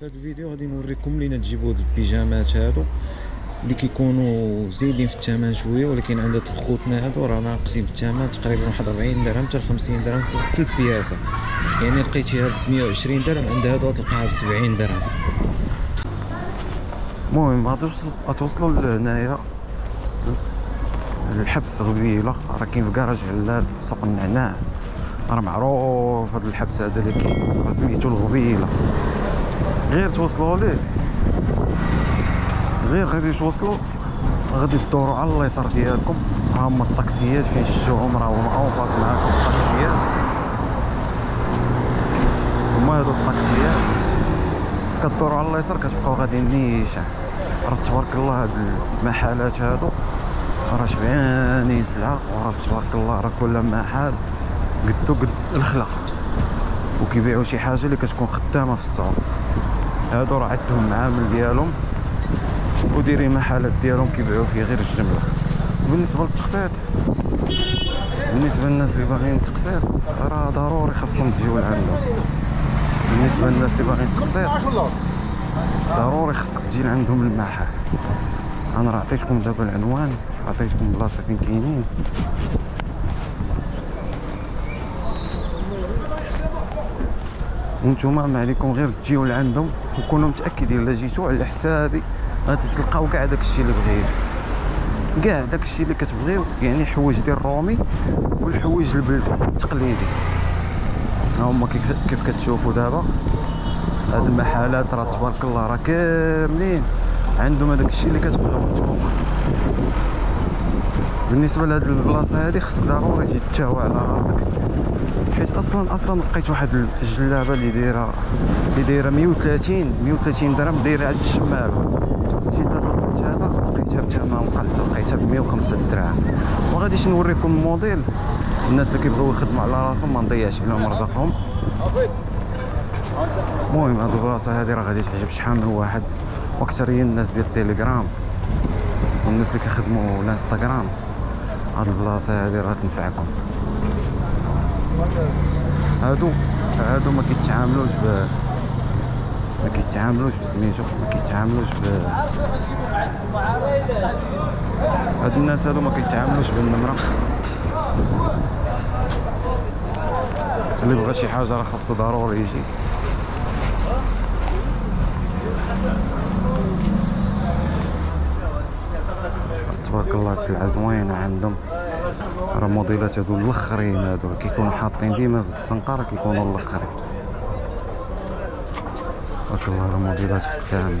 في هذا الفيديو غادي نوريكم لينا تجيبوا هاد البيجامات هادو اللي كيكونوا زايدين في الثمن شويه، ولكن عند خوتنا هادو راه ناقصين في الثمن تقريبا واحد 40 درهم حتى 50 درهم في البياسه. يعني لقيتيها ب 120 درهم عند هادو تلقاها ب 70 درهم. المهم غادي توصلوا لهنايا الحبس غبيله، راه كاين في كراج علال سوق النعناع، راه معروف هاد الحبس هذا اللي كاين، راه سميتو الغبيله. غير توصلوا ليه، غير غادي توصلوا غادي تدوروا على اليسار ديالكم، ها هما الطاكسيات فين شفتوهم راهم اونفاس معاكم الطاكسيات، هما هادو الطاكسيات. كدوروا على اليسار كتبقاو غادي نيشان. راه تبارك الله هاد المحلات هادو راه شبعانين سلعه، وراه تبارك الله راه كل محل قد الخلا وكيبيعوا شي حاجه اللي كتكون خدامه في السوق. هادو راه عندهم عامل ديالهم وديرين محلات ديالهم كيبيعوا فيه غير الجمله. بالنسبه للتقسيط، بالنسبه للناس اللي باغيين التقسيط راه ضروري خاصكم تجيو لعندهم. بالنسبه للناس اللي باغيين التقسيط ضروري خاصك تجي لعندهم المحل. انا راه عطيتكم دابا العنوان، عطيتكم البلاصه فين كاينين. وانتوما ما عليكم غير تجيو لعندهم، وكونوا متاكدين الا جيتو على حسابي غادي تلقاو كاع داكشي اللي بغيتو، كاع داكشي اللي كتبغيو، يعني حوايج ديال الرومي والحوايج البلدي التقليدي. ها هما كيف كتشوفوا دابا هاد المحلات راه تبارك الله راه كاملين عندهم داكشي اللي كتبغيو نتوما. بالنسبه لهاد البلاصه هادي خصك ضروري تجي تتهوى على راسك، حيت اصلا لقيت واحد الجلابه اللي دايره 130 درهم، دايره عند الشمال. جيت لقيت هذا لقيتها بثمن قليل، لقيتها ب 105 دراهم. وغاديش نوريكم الموديل، الناس اللي كيبغيو يخدموا على راسهم ما نضيعش عليهم رزقهم. المهم هاد البلاصه هادي راه غادي تعجب شحال من واحد، واكثريه الناس ديال التليجرام والناس اللي كيخدموا الانستغرام. هاد البلاصه هادي راه تنفعكم. هادو ما كيتعاملوش بسميتو، ما كيتعاملوش هاد الناس هادو ما كيتعاملوش بالنمره. اللي بغى شي حاجه راه خاصو ضروري يجي. تبارك الله السلعه زوينه عندهم، راه موديلات هادو الاخرين، هادو كيكونوا حاطين ديما في الزنقه، راه كيكونوا الاخرين. تبارك الله راه موديلات خدامين.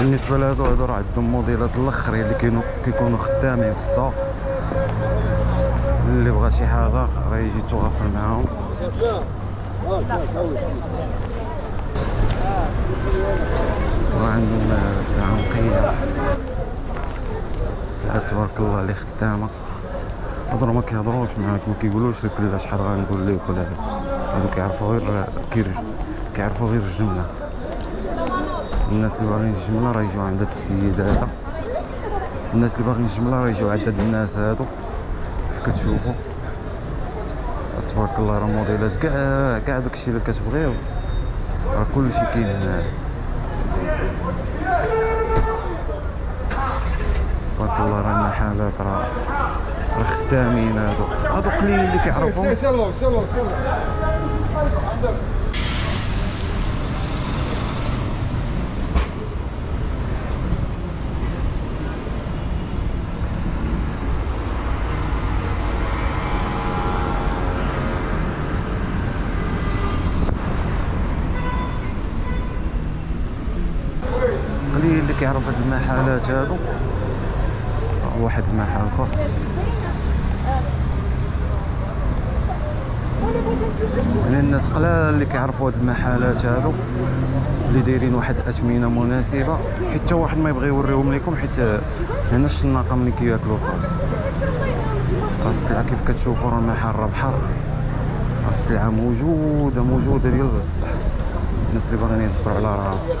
بالنسبه لهادو راه عندهم موديلات الاخرين اللي كيكونوا خدامين في السوق. اللي بغى شي حاجه راه يجي يتواصل معاهم. راه عندهم سلعه نقيه، سلعه تبارك الله اللي خدامه. هادو ما كيهضروش معاك، ما كيقولوش لك لا شحال غنقول لك ولا هادو كيعرفوا غير الجمله. الناس اللي باغيين الجمله راه يجيو عند هاد السيد هذا، الناس اللي باغيين الجمله راه يجيو عند هاد الناس هادو. كيف كتشوفوا تبارك الله راه موديلات كاع داكشي اللي كتبغيو، راه كلشي كاين هنا. تبارك الله راه المحلات راه خدامين هادو قليل اللي كيعرفهم. اللي كيعرف هاد المحلات هادو، واحد المحل اخر يعني الناس قلال اللي كيعرفوا هاد المحلات هادو اللي دايرين واحد الاثمنه مناسبه، حيت حتى واحد ما يبغي يوريهم لكم، حيت هنا الشناقه ملي كياكلوا الخاص. راه السلعه كيف كتشوفوا راه المحل راه بحر، السلعه موجوده موجوده ديال بصح. الناس اللي باغيين يدبروا على راسهم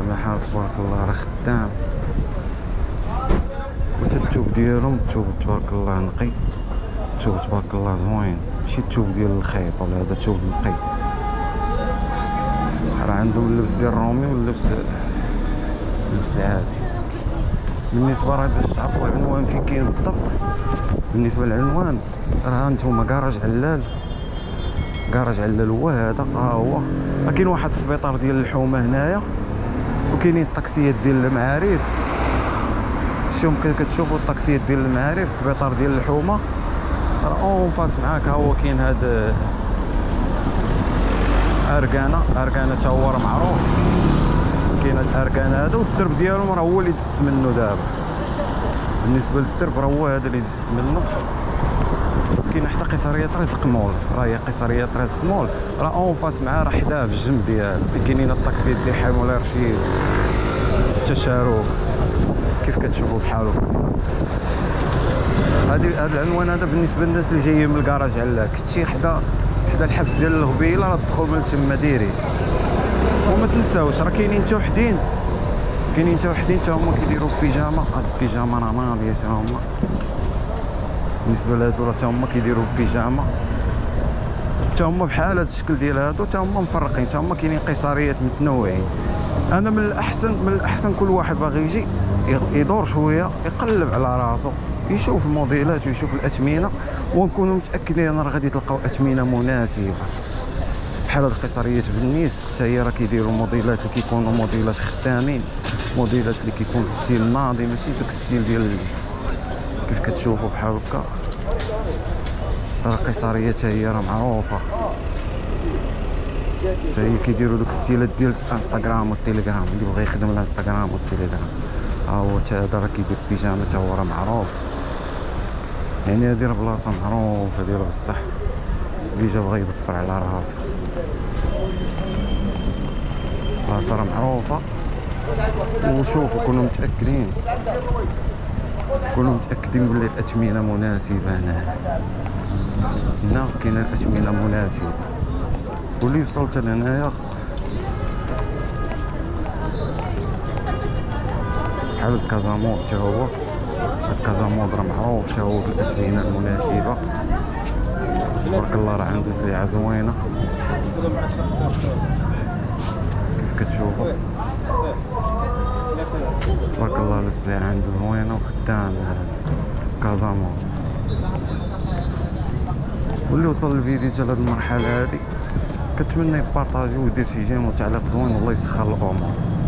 الله يحفظ تبارك الله راه خدام، والتوب ديالهم التوب تبارك الله نقي، التوب تبارك الله زوين، ماشي التوب ديال الخيط ولا هذا التوب نقي، راه عندهم اللبس ديال الرومي واللبس اللبس العادي. بالنسبه راه باش تعرفوا العنوان فين كاين بالضبط، بالنسبه للعنوان راه انتم كراج علال، كراج علال هو هذا، ها هو راه كاين واحد السبيطار ديال اللحومه هنايا، وكاينين الطاكسيات ديال المعارف. شوم كتشوفوا الطاكسيات ديال المعارف، السبيطار ديال اللحومه راه اون فاس معاك، ها هو كاين هذا اركانه، اركانه تا هو راه معروف، كاين هاد الاركان هذا والدرب ديالهم راه هو اللي دس منه دابا. بالنسبه للدرب راه هو هذا اللي دس منه. كاين حتى قصريه رزق مول، راه هي قصريه رزق مول راه اون فاس معاه، راه حداه في الجنب ديالها كاينين الطاكسيات ديال حمولة رشيد، التشارك كيف كتشوفوا بحال هكا. هذا العنوان هذا بالنسبه للناس اللي جايين من الكراج علاك، كنتي حدا الحبس ديال الهبيله راه تدخل من تما ديري. وما تنساوش راه كاينين تا وحدين، كاينين تا وحدين تا هما كيديروا بيجاما، هاد البيجاما راه ناضيه تا هما، بالنسبه لهادو راه تا هما كيديروا بيجاما، تا هما بحال هاد الشكل ديال هادو، تا هما مفرقين، تا هما كاينين قيصريات متنوعين. انا من الاحسن كل واحد باغي يجي يدور شويه يقلب على راسو، يشوف الموديلات ويشوف الاثمنه، ونكونوا متاكدين راه غادي تلقاو اثمنه مناسبه. بحال هاد القيصريات بالنيس حتى هي راه كيديروا موديلات اللي كيكونوا موديلات خدامين، موديلات اللي كيكون الستيل ناضي، ماشي داك الستيل ديال كيف كتشوفوا بحال هكا. راه القيصريات حتى هي راه معروفه، حتى هي كيديروا دوك الستيلات ديال الانستغرام والتيليجرام، اللي بغى يخدم الانستغرام والتيليجرام ها هو حتى هذا راه كيدير بيجامه حتى هو راه معروف. يعني هادي راه بلاصه معروفه ديال بصح، اللي جا بغا يدبر على راسو بلاصه راه معروفه. وشوفوا كونوا متاكدين بلي الاثمنه مناسبه. هنا كاينه الاثمنه مناسبه، واللي وصلت لهنايا بحال هاد كازامون تا هو، هاد كازامون راه معروف تا هو بالاثمنه المناسبه. تبارك الله راه عنده سلعه زوينه كيف كتشوفوا، تبارك الله السلعه عنده زوينه وخدام كازامون. واللي وصل الفيديو حتى لهاد المرحله هادي كنتمنى يبارطاجي ويدير شي جيم وتعليق زوين، والله يسخر الامور.